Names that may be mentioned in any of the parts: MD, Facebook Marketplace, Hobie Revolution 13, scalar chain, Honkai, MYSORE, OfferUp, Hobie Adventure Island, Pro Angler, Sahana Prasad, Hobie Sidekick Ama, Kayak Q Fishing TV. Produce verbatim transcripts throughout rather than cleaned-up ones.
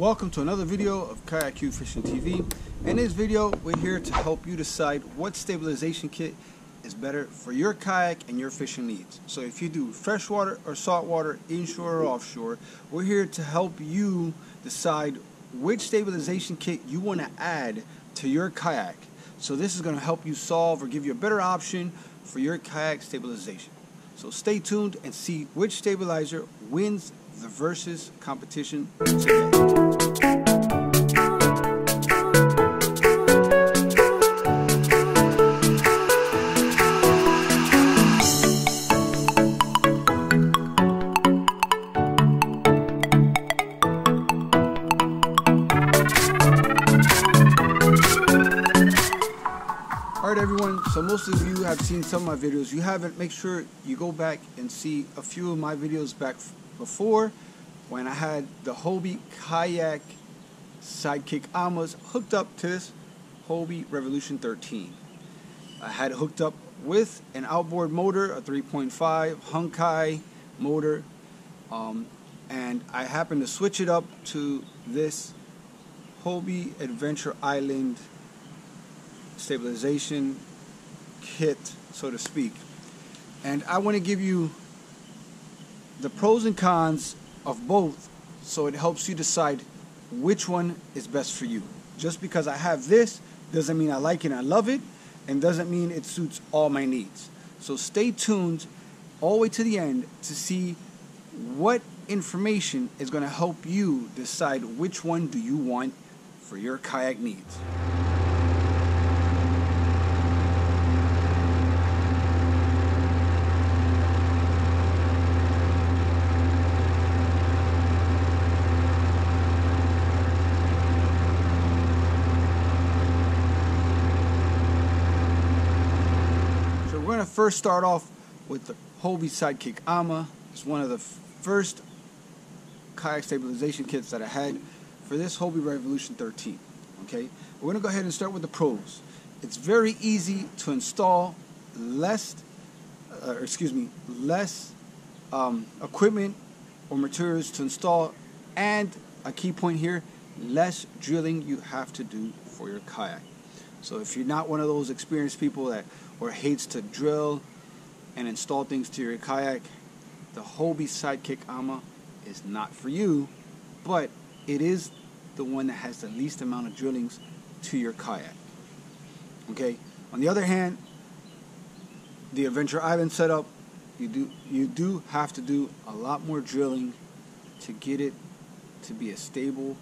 Welcome to another video of Kayak Q Fishing T V. In this video, we're here to help you decide what stabilization kit is better for your kayak and your fishing needs. So if you do freshwater or saltwater, inshore or offshore, we're here to help you decide which stabilization kit you want to add to your kayak. So this is going to help you solve or give you a better option for your kayak stabilization. So stay tuned and see which stabilizer wins the versus competition today. Alright everyone, so most of you have seen some of my videos. You haven't, make sure you go back and see a few of my videos back before when I had the Hobie Kayak Sidekick Amas hooked up to this Hobie Revolution thirteen. I had it hooked up with an outboard motor, a three point five Honkai motor, um, and I happened to switch it up to this Hobie Adventure Island stabilization kit, so to speak, and I want to give you the pros and cons of both so it helps you decide which one is best for you. Just because I have this doesn't mean I like it and I love it, and doesn't mean it suits all my needs. So stay tuned all the way to the end to see what information is going to help you decide which one do you want for your kayak needs. First, start off with the Hobie Sidekick Ama. It's one of the first kayak stabilization kits that I had for this Hobie Revolution thirteen. Okay, we're gonna go ahead and start with the pros. It's very easy to install, less, uh, excuse me, less um, equipment or materials to install, and a key point here: less drilling you have to do for your kayak. So if you're not one of those experienced people that or hates to drill and install things to your kayak, the Hobie Sidekick Ama is not for you, but it is the one that has the least amount of drillings to your kayak. Okay. On the other hand, the Adventure Island setup, you do you do have to do a lot more drilling to get it to be a stable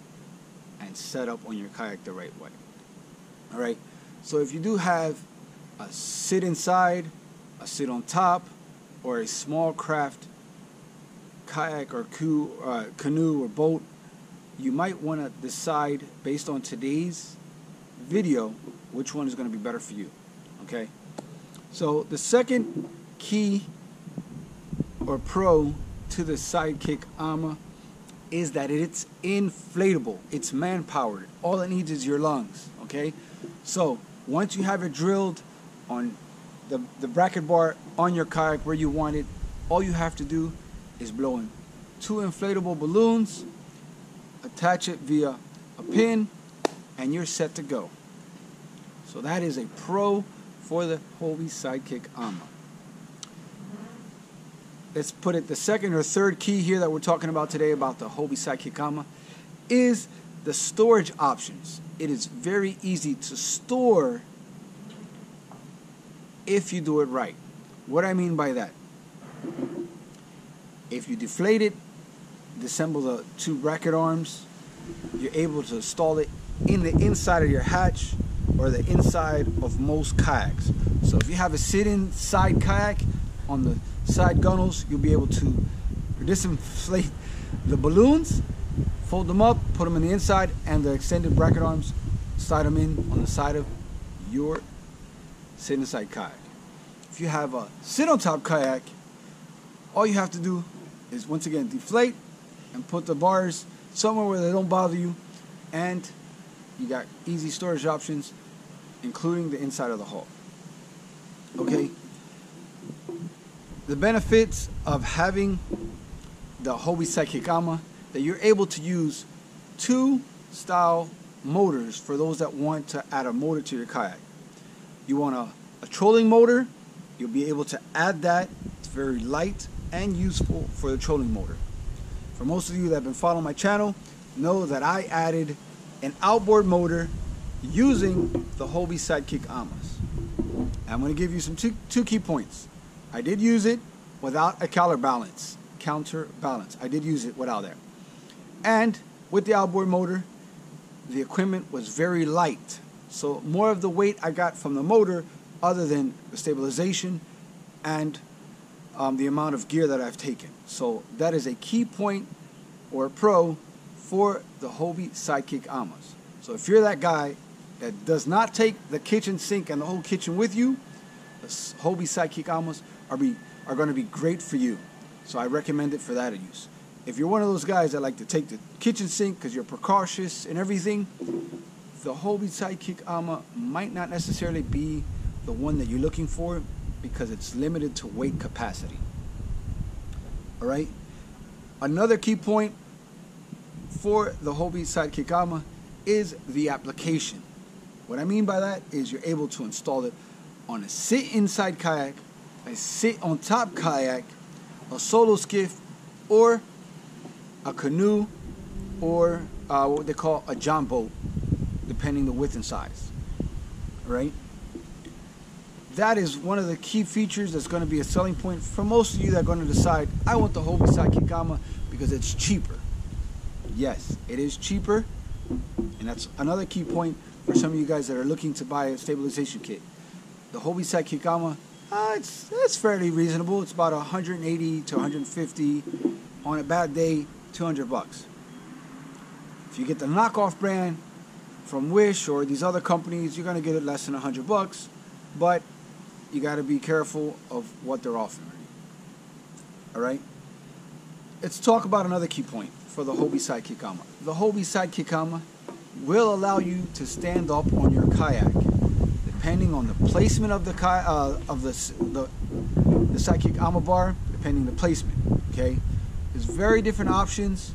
and set up on your kayak the right way. All right, so if you do have a sit inside, a sit on top, or a small craft kayak or canoe, uh, canoe or boat, you might want to decide based on today's video which one is going to be better for you. Okay, so the second key or pro to the Sidekick Ama is that it's inflatable, it's man-powered. All it needs is your lungs. Okay, so once you have it drilled on the, the bracket bar on your kayak where you want it, all you have to do is blow in two inflatable balloons, attach it via a pin, and you're set to go. So that is a pro for the Hobie Sidekick Ama. Let's put it, the second or third key here that we're talking about today about the Hobie Sidekick Ama is the storage options. It is very easy to store if you do it right. What I mean by that, if you deflate it, disassemble the two bracket arms, you're able to install it in the inside of your hatch or the inside of most kayaks. So if you have a sit-in side kayak, on the side gunnels, you'll be able to disinflate the balloons, fold them up, put them in the inside, and the extended bracket arms, slide them in on the side of your sit inside kayak. If you have a sit on top kayak, all you have to do is once again deflate and put the bars somewhere where they don't bother you, and you got easy storage options, including the inside of the hull. Okay, the benefits of having the Hobie Sidekick Ama that you're able to use two style motors for those that want to add a motor to your kayak. You want a, a trolling motor, you'll be able to add that. It's very light and useful for the trolling motor. For most of you that have been following my channel, know that I added an outboard motor using the Hobie Sidekick Amas. I'm going to give you some two, two key points. I did use it without a counterbalance. Counterbalance. I did use it without that. And with the outboard motor, the equipment was very light. So more of the weight I got from the motor, other than the stabilization and um, the amount of gear that I've taken. So that is a key point or a pro for the Hobie Sidekick Amas. So if you're that guy that does not take the kitchen sink and the whole kitchen with you, the Hobie Sidekick Amas are, be, are going to be great for you. So I recommend it for that use. If you're one of those guys that like to take the kitchen sink because you're precautious and everything, the Hobie Sidekick Ama might not necessarily be the one that you're looking for because it's limited to weight capacity. All right. Another key point for the Hobie Sidekick Ama is the application. What I mean by that is you're able to install it on a sit inside kayak, a sit on top kayak, a solo skiff, or a canoe, or uh, what they call a john boat, depending the width and size. All right, that is one of the key features that's going to be a selling point for most of you that are going to decide, I want the Hobie Sidekick Ama because it's cheaper. Yes, it is cheaper, and that's another key point for some of you guys that are looking to buy a stabilization kit. The Hobie Sidekick Ama, uh, it's, it's fairly reasonable. It's about one hundred eighty to one hundred fifty. On a bad day, two hundred bucks. If you get the knockoff brand from Wish or these other companies, you're gonna get it less than one hundred bucks, but you gotta be careful of what they're offering. All right? Let's talk about another key point for the Hobie Sidekick Ama. The Hobie Sidekick Ama will allow you to stand up on your kayak, depending on the placement of the uh, of the, the the Sidekick Ama bar, depending the placement. Okay. There's very different options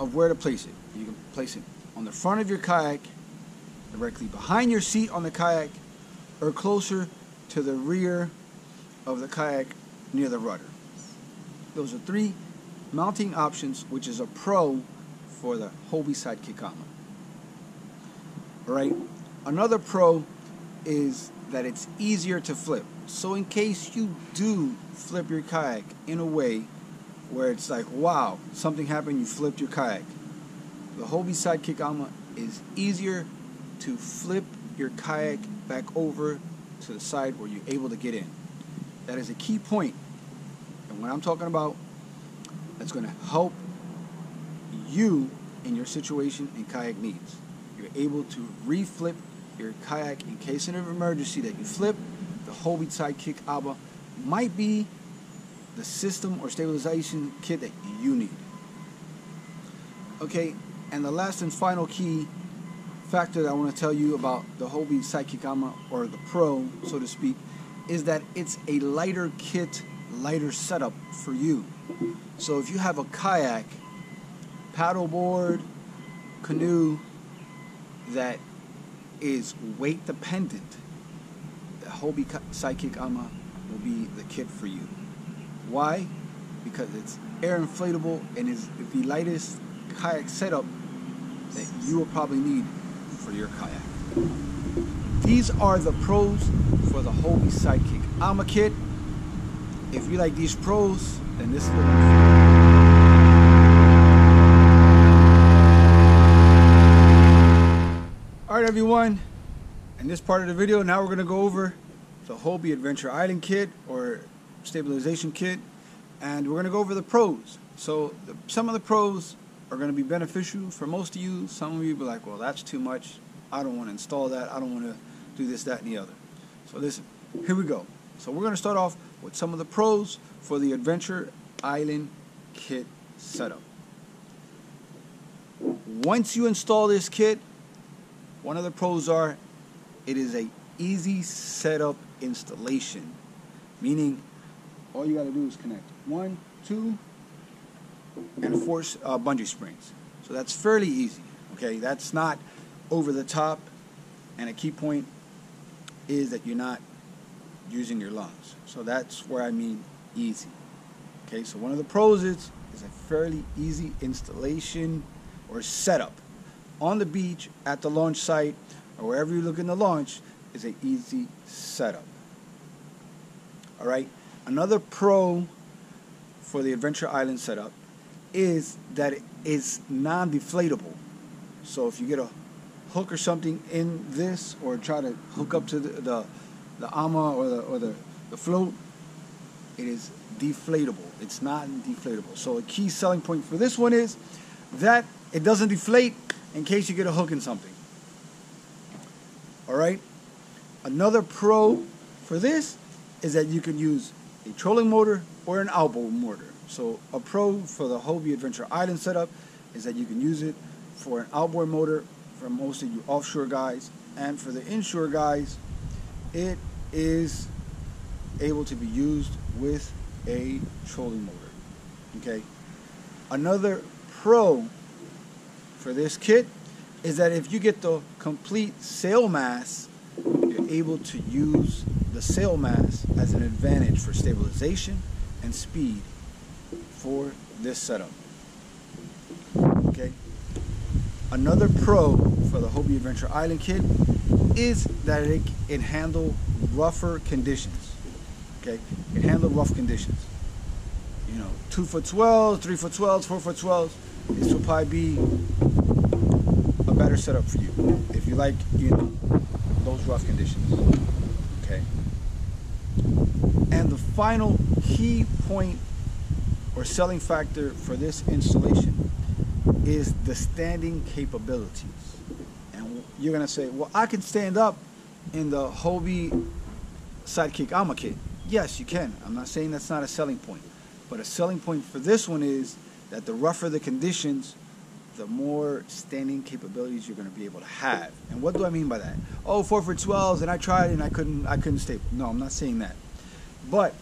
of where to place it. You can place it on the front of your kayak, directly behind your seat on the kayak, or closer to the rear of the kayak near the rudder. Those are three mounting options, which is a pro for the Hobie Sidekick Ama. All right. Another pro is that it's easier to flip. So in case you do flip your kayak in a way where it's like, wow, something happened, you flipped your kayak, the Hobie Sidekick Ama is easier to flip your kayak back over to the side where you're able to get in. That is a key point. And what I'm talking about, that's going to help you in your situation and kayak needs. You're able to re-flip your kayak in case of an emergency that you flip. The Hobie Sidekick Ama might be the system or stabilization kit that you need. Okay, and the last and final key factor that I want to tell you about the Hobie Sidekick Ama, or the pro, so to speak, is that it's a lighter kit, lighter setup for you. So if you have a kayak, paddleboard, canoe that is weight dependent, the Hobie Sidekick Ama will be the kit for you. Why? Because it's air inflatable and is the lightest kayak setup that you will probably need for your kayak. These are the pros for the Hobie Sidekick Ama kit. If you like these pros, then this is the one. Alright everyone, in this part of the video now we're going to go over the Hobie Adventure Island kit, or stabilization kit, and we're going to go over the pros. So the, some of the pros are going to be beneficial for most of you. Some of you will be like, well, that's too much, I don't want to install that, I don't want to do this, that, and the other. So listen, here we go. So we're going to start off with some of the pros for the Adventure Island kit setup. Once you install this kit, one of the pros are it is a easy setup installation, meaning all you got to do is connect one, two, and four uh, bungee springs. So So that's fairly easy, okay? That's not over the top, and a key point is that you're not using your lungs. So that's where I mean easy. Okay, so one of the pros is, is a fairly easy installation or setup. On the beach, at the launch site, or wherever you look in the launch, is an easy setup. All right, another pro for the Adventure Island setup is that it is non-deflatable. So if you get a hook or something in this, or try to hook up to the, the, the ama or the, or the, the float, it is deflatable. It's not deflatable. So a key selling point for this one is that it doesn't deflate in case you get a hook in something. All right. Another pro for this is that you can use a trolling motor or an elbow motor. So a pro for the Hobie Adventure Island setup is that you can use it for an outboard motor for most of you offshore guys, and for the inshore guys, it is able to be used with a trolling motor. Okay, another pro for this kit is that if you get the complete sail mass, you're able to use the sail mass as an advantage for stabilization and speed for this setup. Okay, another pro for the Hobie Adventure Island kit is that it can handle rougher conditions. Okay, it handled rough conditions. You know, two foot swells, three foot swells, four foot swells. This will probably be a better setup for you if you like, you know, those rough conditions. Okay. And the final key point or selling factor for this installation is the standing capabilities. And you're gonna say, well, I can stand up in the Hobie Sidekick Ama kit. Yes, you can. I'm not saying that's not a selling point, but a selling point for this one is that the rougher the conditions, the more standing capabilities you're going to be able to have. And what do I mean by that? Oh, four foot swells, and I tried and I couldn't, I couldn't stable. No, I'm not saying that. But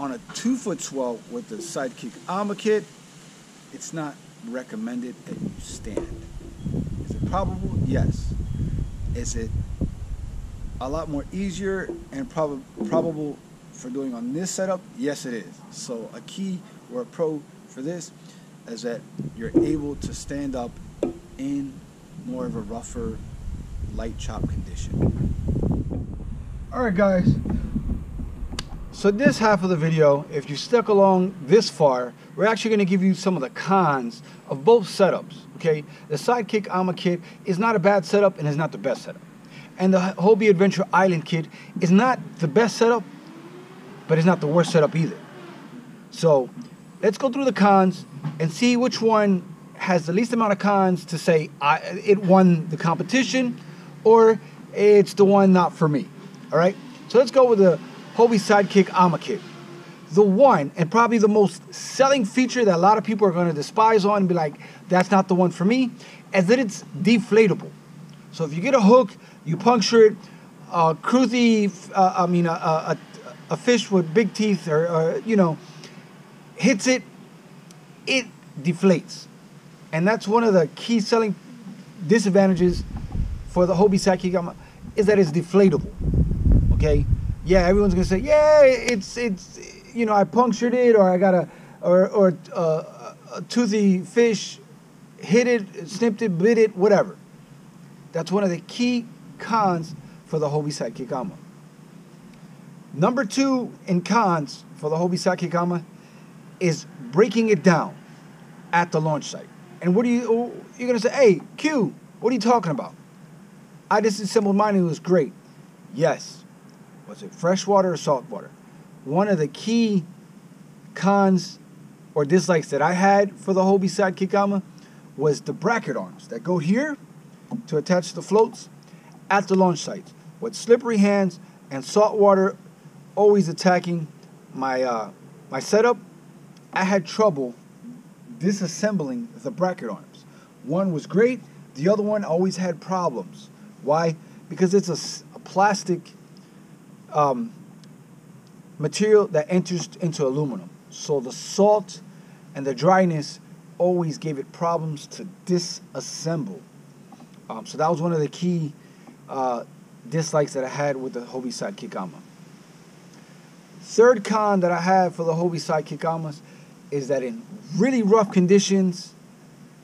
on a two foot swell with the Sidekick Ama kit, it's not recommended that you stand. Is it probable? Yes. Is it a lot more easier and prob probable? For doing on this setup? Yes, it is. So a key or a pro for this is that you're able to stand up in more of a rougher light chop condition. All right guys, so this half of the video, if you stuck along this far, we're actually going to give you some of the cons of both setups. Okay, the Sidekick Ama kit is not a bad setup and is not the best setup, and the Hobie Adventure Island kit is not the best setup, but it's not the worst setup either. So let's go through the cons and see which one has the least amount of cons to say I, it won the competition, or it's the one not for me. All right, so let's go with the Hobie Sidekick Ama kit. The one, and probably the most selling feature that a lot of people are going to despise on and be like, that's not the one for me, is that it's deflatable. So if you get a hook, you puncture it, uh, cruisy, uh, I mean, a uh, uh, a fish with big teeth, or, or, you know, hits it, it deflates. And that's one of the key selling disadvantages for the Hobie Sidekick Ama, is that it's deflatable, okay? Yeah, everyone's gonna say, yeah, it's, it's, you know, I punctured it, or I got a, or, or uh, a toothy fish hit it, snipped it, bit it, whatever. That's one of the key cons for the Hobie Sidekick Ama. Number two in cons for the Hobie Sidekick Ama is breaking it down at the launch site. And what do you, you're going to say, hey, Q, what are you talking about? I disassembled mine and it was great. Yes. Was it freshwater or saltwater? One of the key cons or dislikes that I had for the Hobie Sidekick Ama was the bracket arms that go here to attach the floats at the launch sites. With slippery hands and saltwater always attacking my uh, my setup, I had trouble disassembling the bracket arms. One was great, the other one always had problems. Why? Because it's a, a plastic um, material that enters into aluminum. So the salt and the dryness always gave it problems to disassemble. Um, so that was one of the key uh, dislikes that I had with the Hobie Sidekick Ama. Third con that I had for the Hobie Sidekick Amas is that in really rough conditions,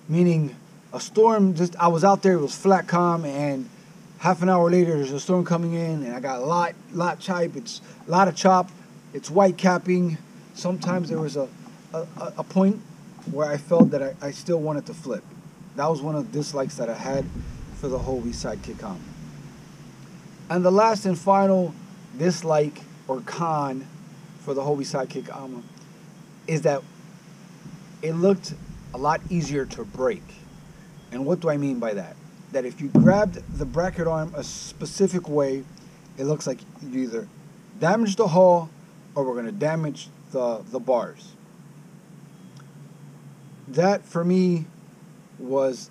meaning a storm, just I was out there, it was flat calm, and half an hour later there's a storm coming in, and I got a lot, lot chop, it's a lot of chop, it's white capping. Sometimes there was a, a, a point where I felt that I, I still wanted to flip. That was one of the dislikes that I had for the Hobie Sidekick Ama. And the last and final dislike or con for the Hobie Sidekick Ama is that it looked a lot easier to break. And what do I mean by that? That if you grabbed the bracket arm a specific way, it looks like you either damage the hull or we're going to damage the, the bars. That for me was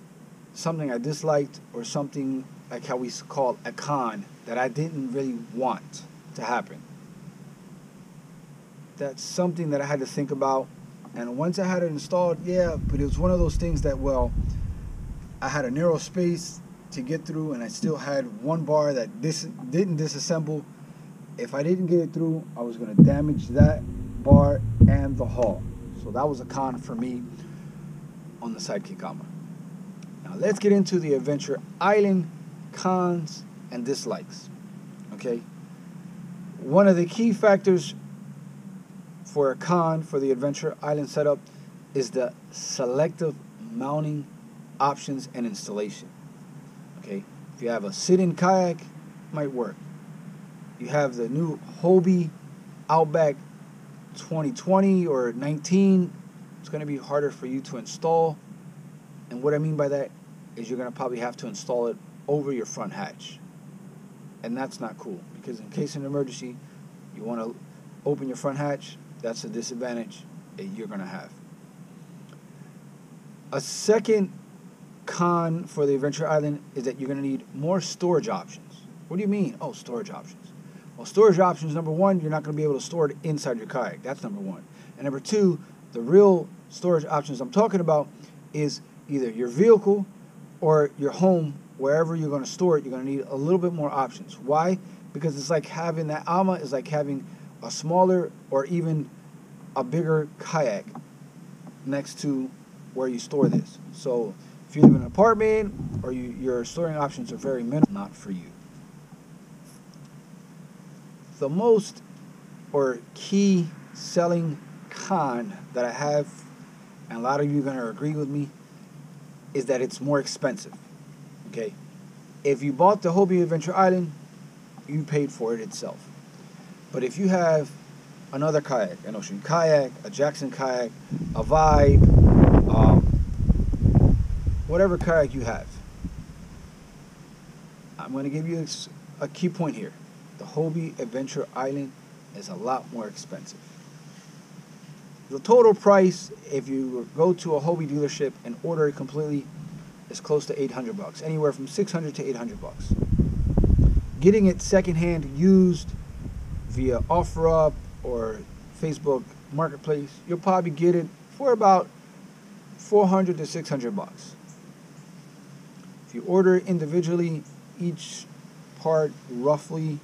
something I disliked, or something like how we call a con that I didn't really want to happen. That's something that I had to think about. And once I had it installed, yeah, but it was one of those things that, well, I had a narrow space to get through, and I still had one bar that dis didn't disassemble. If I didn't get it through, I was going to damage that bar and the hull. So that was a con for me on the Sidekick Ama. Now let's get into the Adventure Island cons and dislikes. Okay. One of the key factors for a con for the Adventure Island setup is the selective mounting options and installation. Okay, if you have a sit-in kayak, it might work. You have the new Hobie Outback twenty twenty or nineteen, it's going to be harder for you to install. And what I mean by that is you're going to probably have to install it over your front hatch, and that's not cool, because in case of an emergency, you want to open your front hatch. That's a disadvantage that you're going to have. A second con for the Adventure Island is that you're going to need more storage options. What do you mean? Oh, storage options. Well, storage options, number one, you're not going to be able to store it inside your kayak. That's number one. And number two, the real storage options I'm talking about is either your vehicle or your home. Wherever you're going to store it, you're going to need a little bit more options. Why? Because it's like having that Ama is like having a smaller or even a bigger kayak next to where you store this. So if you live in an apartment, or you, your storing options are very minimal, not for you. The most or key selling con that I have, and a lot of you are going to agree with me, is that it's more expensive. Okay, if you bought the Hobie Adventure Island, you paid for it itself. But if you have another kayak, an Ocean kayak, a Jackson kayak, a Vibe, um, whatever kayak you have, I'm going to give you a key point here. The Hobie Adventure Island is a lot more expensive. The total price, if you go to a Hobie dealership and order it completely, is close to eight hundred bucks, anywhere from six hundred to eight hundred bucks. Getting it secondhand used via OfferUp or Facebook Marketplace, you'll probably get it for about four hundred to six hundred bucks. If you order individually, each part roughly,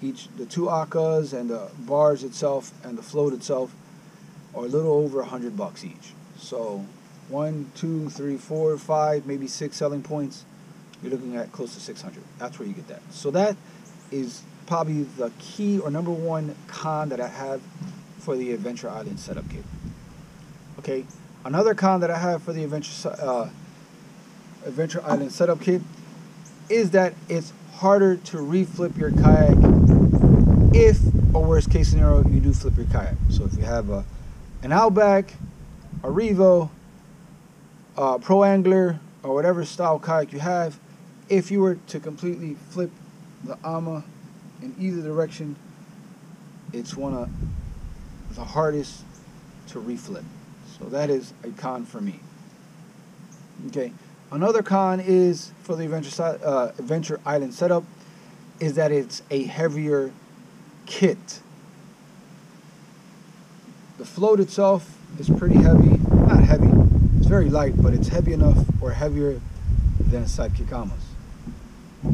each the two Akas and the bars itself and the float itself, are a little over one hundred bucks each. So one, two, three, four, five, maybe six selling points, you're looking at close to six hundred. That's where you get that. So that is probably the key or number one con that I have for the Adventure Island setup kit. Okay, another con that I have for the Adventure, uh, Adventure Island setup kit is that it's harder to reflip your kayak if, or worst case scenario, you do flip your kayak. So if you have a, an Outback, a Revo, Uh, Pro Angler, or whatever style kayak you have, if you were to completely flip the Ama in either direction, it's one of the hardest to reflip. So that is a con for me. Okay, another con is for the Adventure, uh, Adventure Island setup is that it's a heavier kit. The float itself is pretty heavy, not heavy, It's very light, but it's heavy enough or heavier than Saikikamas.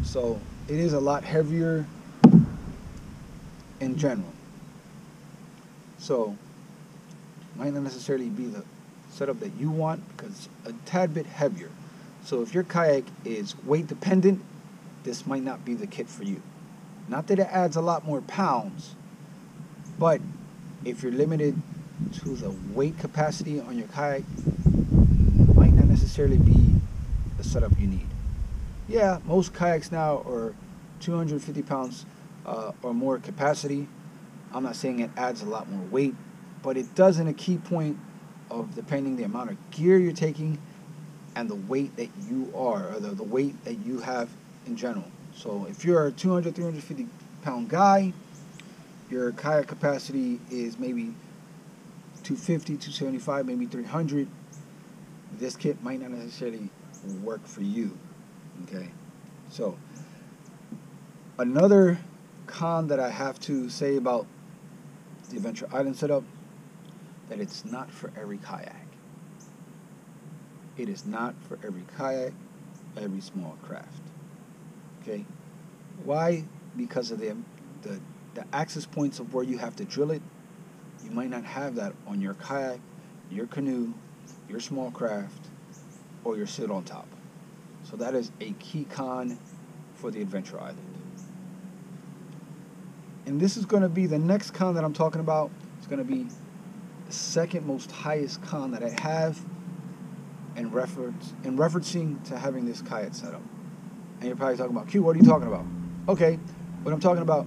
So it is a lot heavier in general. So might not necessarily be the setup that you want because it's a tad bit heavier. So if your kayak is weight dependent, this might not be the kit for you. Not that it adds a lot more pounds, but if you're limited to the weight capacity on your kayak, it might not necessarily be the setup you need. Yeah, most kayaks now are two hundred fifty pounds uh, or more capacity. I'm not saying it adds a lot more weight, but it does in a key point of depending the amount of gear you're taking and the weight that you are, or the, the weight that you have in general. So if you're a two hundred, three hundred fifty pound guy, your kayak capacity is maybe two fifty, two seventy-five, maybe three hundred. This kit might not necessarily work for you, okay? So another con that I have to say about the Adventure Island setup, that it's not for every kayak. It is not for every kayak, every small craft. Okay, why? Because of the, the the access points of where you have to drill it. You might not have that on your kayak, your canoe, your small craft, or your sit on top. So that is a key con for the Adventure Island. And this is going to be the next con that I'm talking about. It's going to be the second most highest con that I have in reference in referencing to having this kayak setup. And you're probably talking about, Q, what are you talking about? Okay, what I'm talking about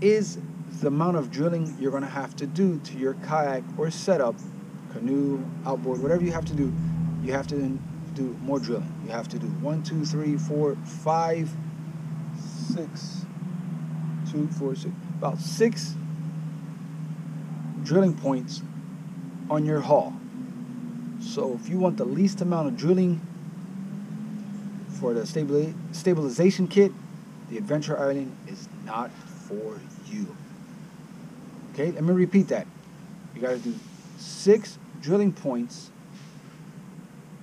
is the amount of drilling you're going to have to do to your kayak or setup, canoe, outboard, whatever you have to do. You have to do more drilling. You have to do one, two, three, four, five, six, two, four, six, about six drilling points on your haul. So if you want the least amount of drilling for the stabil stabilization kit, the Adventure Island is not for you. Okay, let me repeat that. You gotta do six drilling points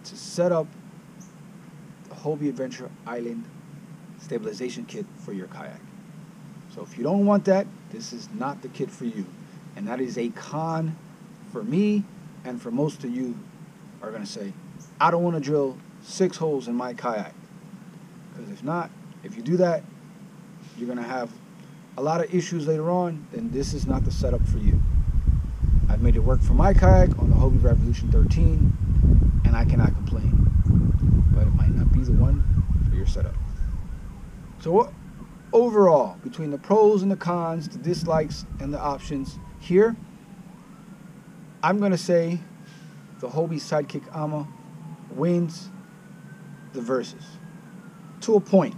to set up the Hobie Adventure Island stabilization kit for your kayak. So if you don't want that, this is not the kit for you. And that is a con for me, and for most of you are gonna say, I don't wanna drill six holes in my kayak. Because if not, if you do that, you're going to have a lot of issues later on, then this is not the setup for you. I've made it work for my kayak on the Hobie Revolution thirteen, and I cannot complain. But it might not be the one for your setup. So overall, between the pros and the cons, the dislikes and the options here, I'm going to say the Hobie Sidekick Ama wins the versus. To a point.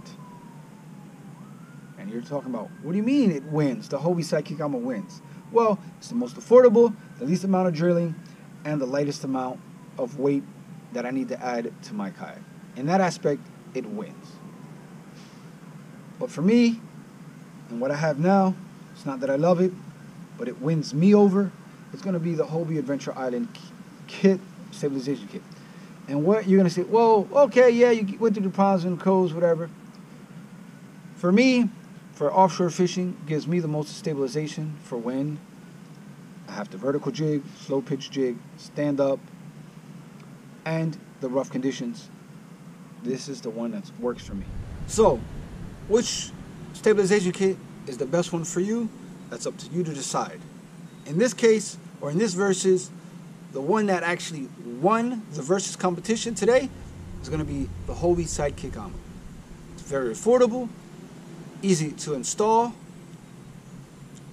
And you're talking about, what do you mean it wins? The Hobie Sidekick Ama wins. Well, it's the most affordable, the least amount of drilling, and the lightest amount of weight that I need to add to my kayak. In that aspect, it wins. But for me, and what I have now, it's not that I love it, but it wins me over. It's going to be the Hobie Adventure Island kit, stabilization kit. And what you're going to say, well, okay, yeah, you went through the pros and cons, whatever. For me, for offshore fishing, gives me the most stabilization for when I have the vertical jig, slow pitch jig, stand up, and the rough conditions. This is the one that works for me. So, which stabilization kit is the best one for you? That's up to you to decide. In this case, or in this versus, the one that actually won the versus competition today is going to be the Hobie Sidekick Ama. It's very affordable, easy to install,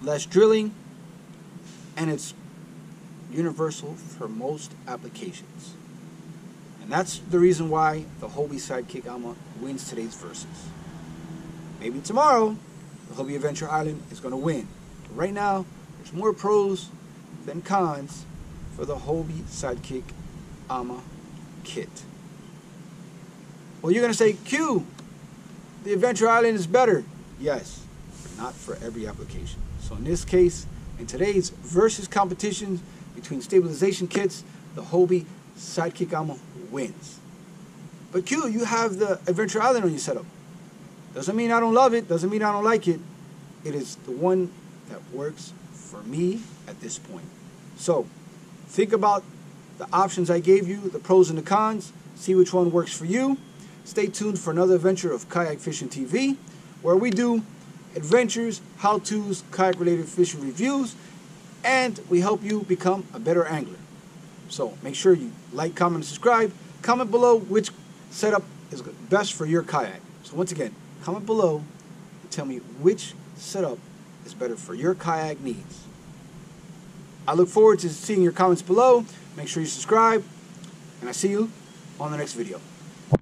less drilling, and it's universal for most applications. And that's the reason why the Hobie Sidekick Ama wins today's versus. Maybe tomorrow, the Hobie Adventure Island is going to win. But right now, there's more pros than cons for the Hobie Sidekick Ama kit. Well, you're going to say, Q, the Adventure Island is better. Yes, but not for every application. So in this case, in today's versus competition between stabilization kits, the Hobie sidekick ammo wins. But Q, you have the Adventure Island on your setup. Doesn't mean I don't love it, doesn't mean I don't like it. It is the one that works for me at this point. So think about the options I gave you, the pros and the cons, see which one works for you. Stay tuned for another adventure of Kayak Fishing T V, where we do adventures, how-tos, kayak-related fishing reviews, and we help you become a better angler. So make sure you like, comment, and subscribe. Comment below which setup is best for your kayak. So once again, comment below and tell me which setup is better for your kayak needs. I look forward to seeing your comments below. Make sure you subscribe, and I see you on the next video.